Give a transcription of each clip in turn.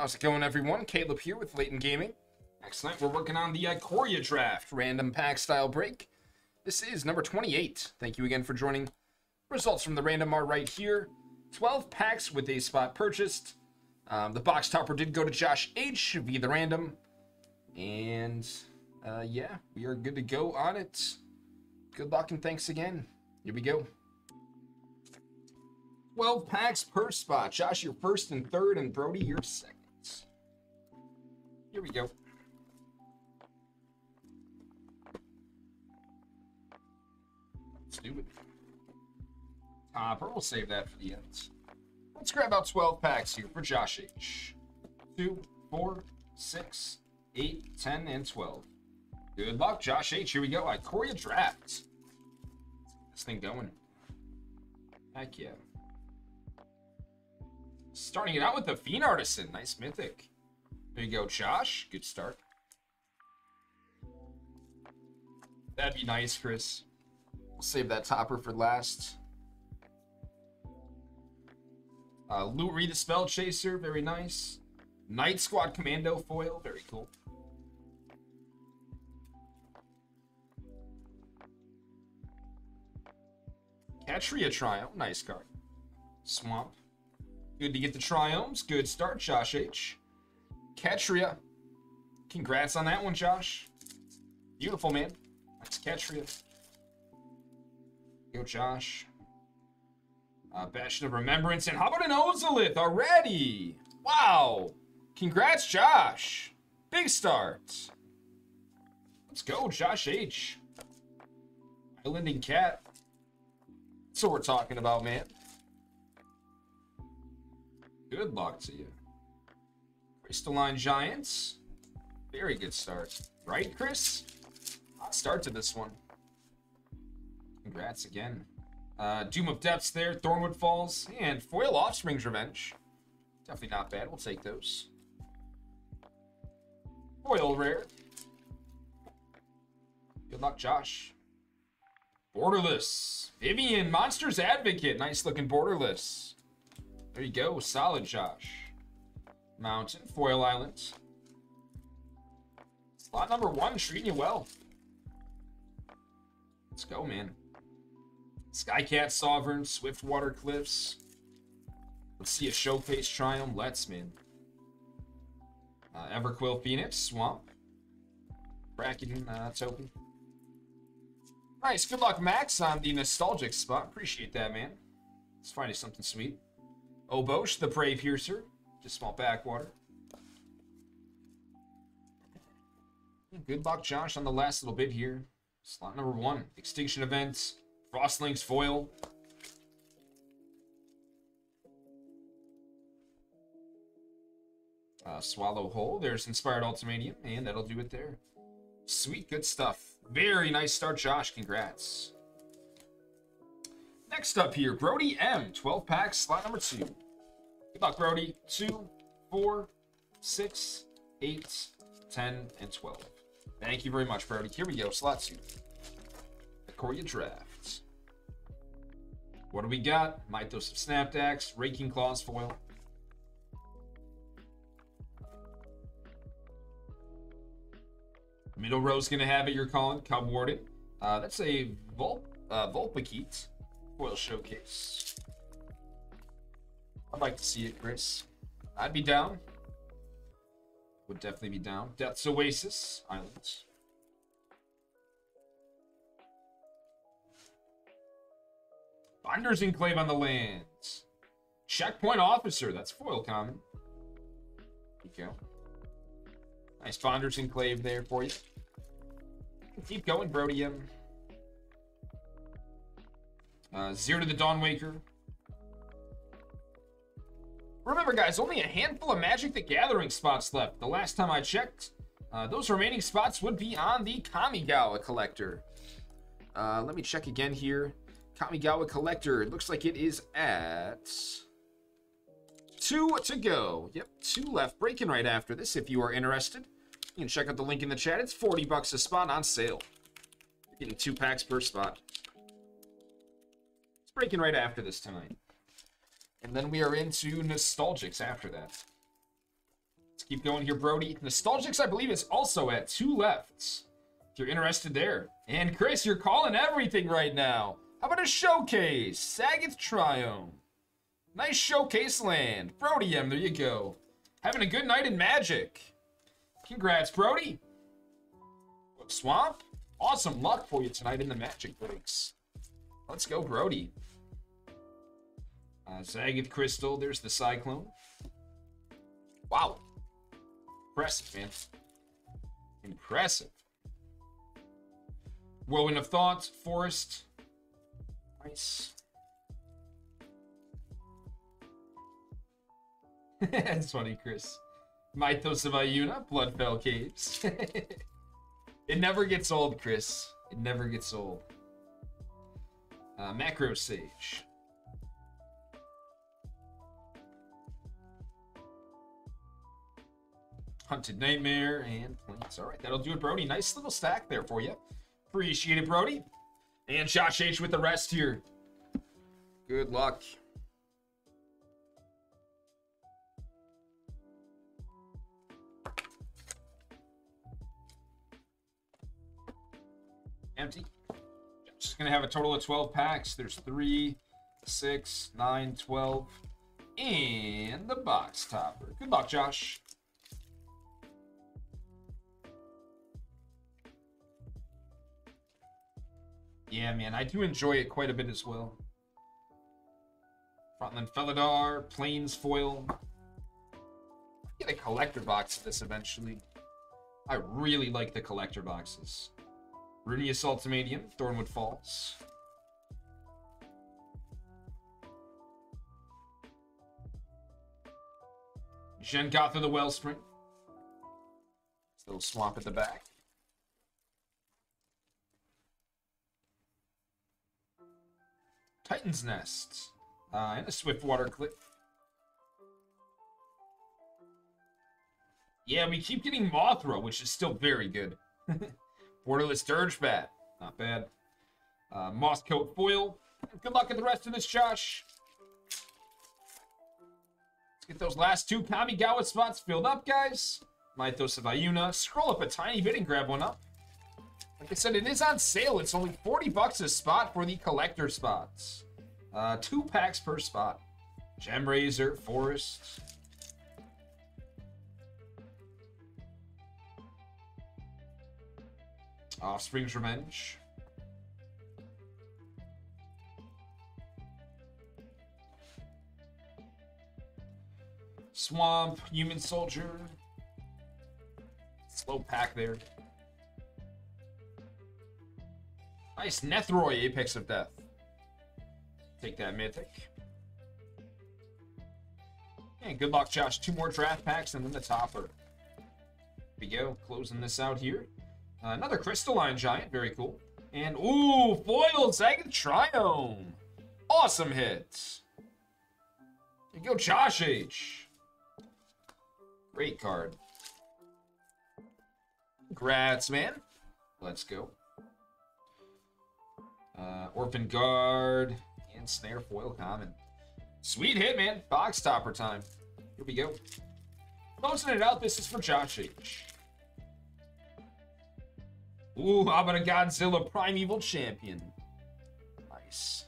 How's it going, everyone? Caleb here with Layton Gaming. Next night, we're working on the Ikoria Draft Random Pack Style Break. This is number 28. Thank you again for joining. Results from the random are right here. 12 packs with a spot purchased. The box topper did go to Josh H via the random. And, yeah, we are good to go on it. Good luck and thanks again. Here we go. 12 packs per spot. Josh, you're first and third, and Brody, you're second. Here we go. Let's do it. Topper, we'll save that for the end. Let's grab out 12 packs here for Josh H. 2, 4, 6, 8, 10, and 12. Good luck, Josh H. Here we go. Ikoria Draft. Let's get this thing going. Heck yeah. Starting it out with the Fiend Artisan. Nice mythic. There you go, Josh. Good start. That'd be nice, Chris. We'll save that topper for last. Lourie the Spell Chaser. Very nice. Night Squad Commando foil. Very cool. Ketria Triome. Nice card. Swamp. Good to get the Triomes. Good start, Josh H. Ketria. Congrats on that one, Josh. Beautiful, man. That's Ketria. Go, Josh. Bastion of Remembrance. And how about an Ozolith already? Wow. Congrats, Josh. Big start. Let's go, Josh H. Island and Cat. That's what we're talking about, man. Good luck to you. Crystalline Giants. Very good start. Right, Chris? Hot start to this one. Congrats again. Doom of Depths there. Thornwood Falls. And foil Offspring's Revenge. Definitely not bad. We'll take those. Foil rare. Good luck, Josh. Borderless. Vivian, Monsters Advocate. Nice looking Borderless. There you go. Solid, Josh. Mountain. Foil Island. Slot number one. Treating you well. Let's go, man. Skycat Sovereign. Swiftwater Cliffs. Let's see a Showcase Triome. Let's, man. Everquill Phoenix. Swamp. Bracken token. Nice. Good luck, Max, on the nostalgic spot. Appreciate that, man. Let's find you something sweet. Obosh, the Brave Piercer. Just small backwater. Good luck, Josh, on the last little bit here. Slot number one. Extinction Events. Frostlink's foil. Swallow Hole. There's Inspired Ultimatum, and that'll do it there. Sweet, good stuff. Very nice start, Josh. Congrats. Next up here, Brody M. 12 packs, slot number 2. Good luck, Brody. 2, 4, 6, 8, 10, and 12. Thank you very much, Brody. Here we go, slot 2. Ikoria Draft. What do we got? Mythos of Snap Dax, Raking Claws foil. Middle row's going to have it, you're calling. Cub Warden. That's a Vulpikeet. Foil Showcase. I'd like to see it, Chris. I'd be down. Would definitely be down. Death's Oasis Islands. Founders Enclave on the lands. Checkpoint Officer. That's foil common. There you go. Nice Founders Enclave there for you. Keep going, Brody M. 0 to the Dawnwaker. Remember, guys, only a handful of Magic: The Gathering spots left. The last time I checked, those remaining spots would be on the Kamigawa Collector. Let me check again here. Kamigawa Collector. It looks like it is at 2 to go. Yep, 2 left. Breaking right after this. If you are interested, you can check out the link in the chat. It's $40 a spot on sale. You're getting 2 packs per spot. Breaking right after this tonight, and then we are into nostalgics after that. keep going here, Brody. Nostalgics, I believe, is also at 2 left, if you're interested there. And Chris, you're calling everything right now. How about a showcase? Zagoth Triome. Nice showcase land. Brody M, there you go. Having a good night in Magic. Congrats, Brody. What, Swamp? Awesome luck for you tonight in the Magic breaks. Let's go, Brody. Zagoth Crystal. There's the Cyclone. Wow. Impressive, man. Impressive. Whirlwind of Thoughts. Forest. Nice. That's funny, Chris. Mythos of Ayuna. Bloodfell Caves. It never gets old, Chris. It never gets old. Macro Sage. Hunted Nightmare and Plains. All right, that'll do it, Brody. Nice little stack there for you. Appreciate it, Brody. And Josh H with the rest here. Good luck. Empty. Just gonna have a total of 12 packs. There's 3, 6, 9, 12 and the box topper. Good luck, Josh. Yeah, man, I do enjoy it quite a bit as well. Frontland Felidar, Plains Foil. I'll get a collector box of this eventually. I really like the collector boxes. Runeus Ultimatum, Thornwood Falls. Zhengoth of the Wellspring. Little swamp at the back. Titan's Nest. And a Swiftwater Cliff. Yeah, we keep getting Mothra, which is still very good. Borderless Dirgebat. Not bad. Mosscoat Foil. Good luck with the rest of this, Josh. Let's get those last 2 Kamigawa spots filled up, guys. Mythos of Ayuna. Scroll up a tiny bit and grab one up. Like I said, it is on sale. It's only 40 bucks a spot for the collector spots. 2 packs per spot. Gem Razor, Forest. Offspring's Revenge. Swamp, Human Soldier. Slow pack there. Nice Nethroi, Apex of Death. Take that, Mythic. And good luck, Josh. 2 more draft packs and then the topper. Here we go. Closing this out here. Another Crystalline Giant. Very cool. And, ooh, foil Zagoth Triome. Awesome hit. There you go, Josh H. Great card. Congrats, man. Let's go. Orphan Guard and Snare Foil Common. Sweet hit, man. Box topper time. Here we go. Closing it out, this is for Josh H. Ooh, how about a Godzilla Primeval Champion? Nice.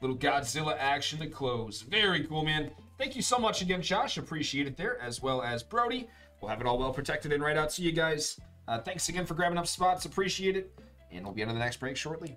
Little Godzilla action to close. Very cool, man. Thank you so much again, Josh. Appreciate it there, as well as Brody. We'll have it all well protected and right out to you guys. Thanks again for grabbing up spots. Appreciate it. And we'll be into the next break shortly.